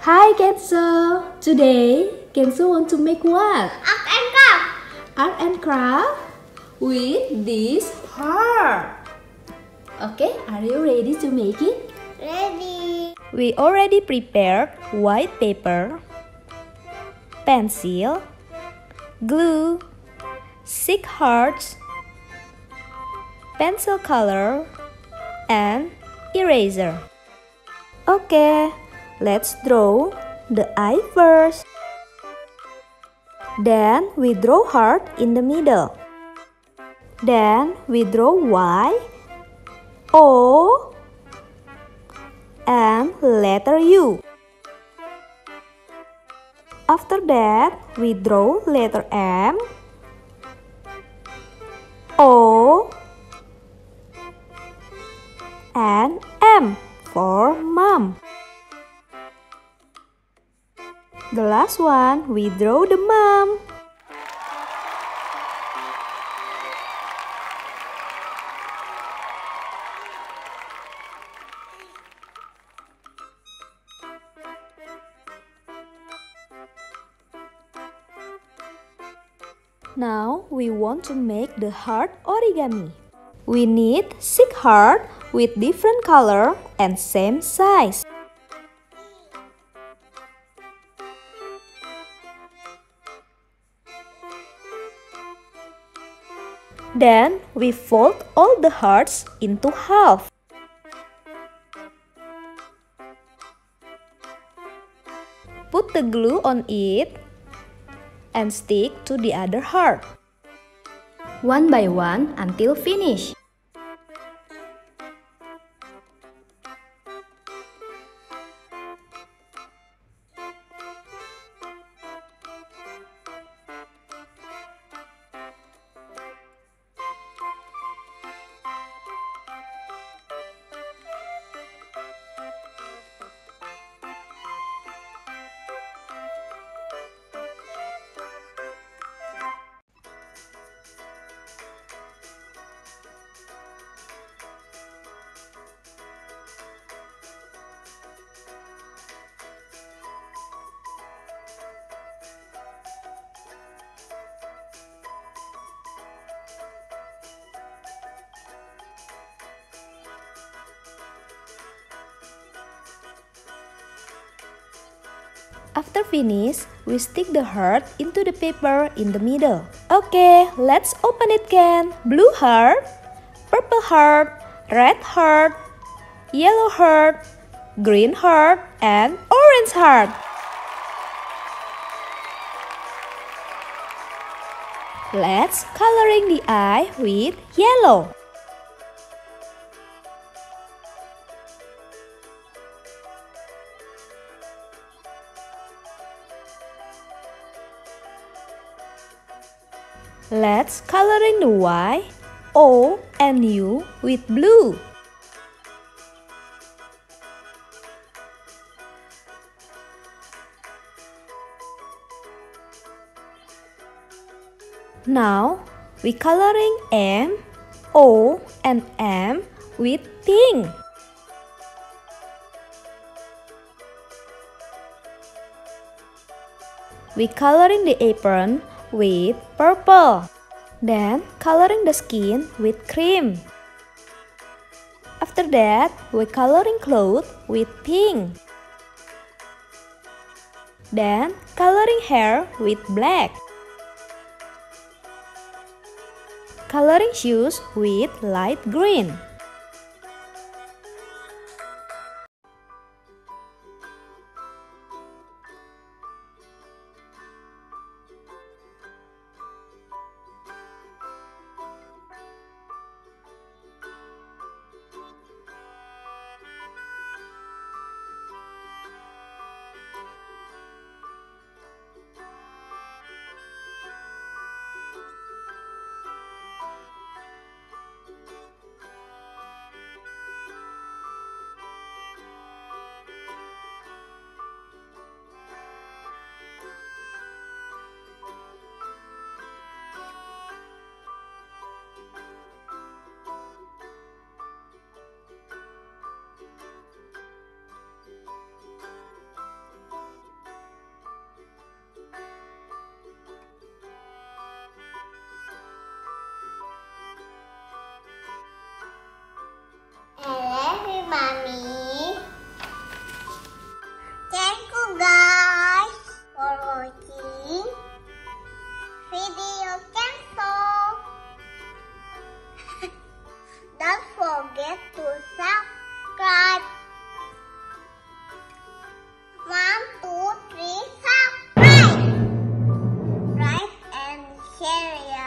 Hi Kenzo! Today, Kenzo wants to make what? Art and craft! Art and craft with this heart! Okay, are you ready to make it? Ready! We already prepared white paper, pencil, glue, 6 hearts, pencil color, and eraser. Okay! Let's draw the eye first. Then we draw heart in the middle. Then we draw Y, O, and letter U. After that, we draw letter M, O, and M for mom. The last one, we draw the mom. Now we want to make the heart origami. We need 6 hearts with different color and same size. Then we fold all the hearts into half. Put the glue on it and stick to the other heart. One by one until finish. After finish, we stick the heart into the paper in the middle. Okay, let's open it again. Blue heart, purple heart, red heart, yellow heart, green heart, and orange heart. Let's coloring the eye with yellow. Let's coloring the Y, O, and U with blue. Now we coloring M, O, and M with pink. We coloring the apron with purple, then coloring the skin with cream. After that, we coloring clothes with pink, then coloring hair with black, coloring shoes with light green. carry